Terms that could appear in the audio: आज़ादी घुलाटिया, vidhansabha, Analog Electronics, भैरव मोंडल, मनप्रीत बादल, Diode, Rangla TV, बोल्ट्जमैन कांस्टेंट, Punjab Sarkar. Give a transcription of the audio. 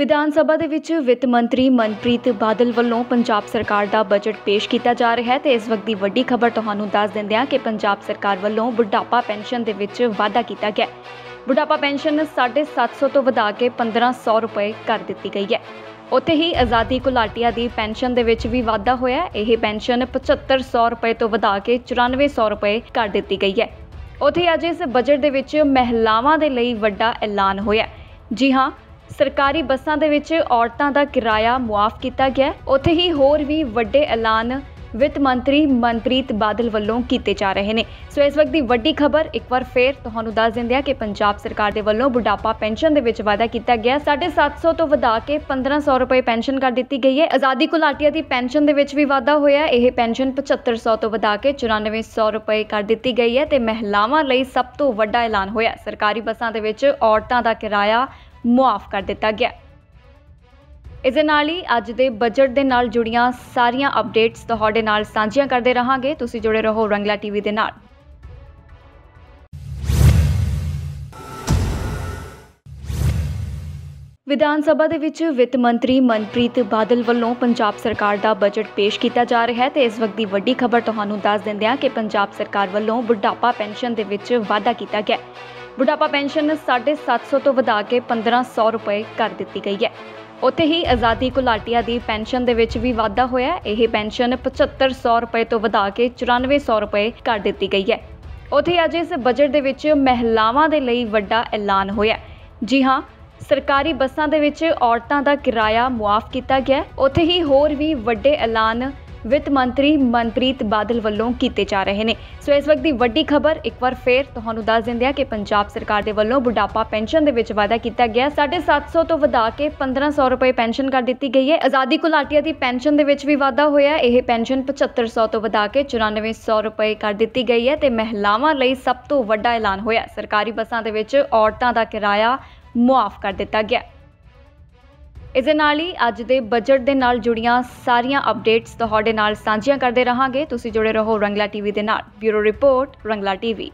विधान सभा दे विच वित्त मंत्री मनप्रीत बादल वालों पंजाब सरकार का बजट पेश किया जा रहा है। तो इस वक्त की वड्डी खबर तुहानू दस देंदे आ कि पंजाब सरकार वालों बुढ़ापा पेनशन दे विच वाधा किया गया। बुढ़ापा पेनशन 750 तो वधा के 1500 रुपए कर दी गई है। उत्थे ही आज़ादी घुलाटिया की पेनशन दे विच भी वाधा होया। यह पेनशन 7500 रुपए तो वधा के 9400 रुपए कर दी गई है। उत्थे अज इस बजट दे विच महिलावां दे लई वड्डा ऐलान होया। जी हाँ, सरकारी बसां दे विच औरतां दा किराया मुआफ किया गया। उत्थे ही होर भी वड्डे ऐलान वित्त मंत्री मनप्रीत बादल वालों किए जा रहे हैं। सो इस वक्त की वड्डी खबर एक बार फिर तुहानू दस देंदे आ कि पंजाब सरकार के वालों बुढ़ापा पेनशन दे विच वाधा किया गया। 750 तो वधा के 1500 रुपए पेनशन कर दी गई है। आज़ादी घुलाटिया की पेनशन दे विच भी वाधा होया। यह पेनशन 7500 तो वधा के 9400 रुपए कर दी गई है। तो महिलावां लई सब तो वड्डा ऐलान होया। सरकारी बसां दे विच औरतां दा किराया मुआफ कर दिता गया। इस ही अज के बजट के नाल जुड़िया सारिया अपडेट्स तुहाडे नाल सांझियां करते रहांगे। तुसी जुड़े रहो रंगला टीवी के नाल। विधान सभा दे विच वित्त मंत्री मनप्रीत बादल वालों पंजाब सरकार का बजट पेश किया जा रहा है। तो इस वक्त की वड्डी खबर तुहानू दस देंदे आ कि पंजाब सरकार वालों बुढ़ापा पेनशन दे विच वाधा किया गया। बुढ़ापा पेनशन 750 तो वधा के 1500 रुपए कर दी गई है। उत्थे ही आज़ादी घुलाटिया की पेनशन दे विच भी वाधा होया। यह पेनशन 7500 रुपए तो वधा के 9400 रुपए कर दी गई है। उत्थे अज इस बजट दे विच महिलावां दे लई वड्डा ऐलान होया। जी हाँ, सरकारी बसां दे विच औरतां दा किराया मुआफ किया गया। उत्थे ही होर भी वड्डे ऐलान वित्त मंत्री मनप्रीत बादल वालों किए जा रहे हैं। सो इस वक्त की वड्डी खबर एक बार फिर तुहानू दस देंदे आ कि पंजाब सरकार के वालों बुढ़ापा पेनशन दे विच वाधा किया गया। 750 तो वधा के 1500 रुपए पेनशन कर दी गई है। आज़ादी घुलाटिया की पेनशन दे विच भी वाधा होया। यह पेनशन 7500 तो वधा के 9400 रुपए कर दी गई है। तो महिलावां लई सब तो वड्डा ऐलान होया। सरकारी बसां दे विच औरतां दा किराया मुआफ कर दिता गया। इस ही अज के बजट के नाल जुड़िया सारिया अपडेट्स तुहाडे नाल सांझियां करते रहांगे। तुसी जुड़े रहो रंगला टीवी के नाल। Bureau report, Rangla TV.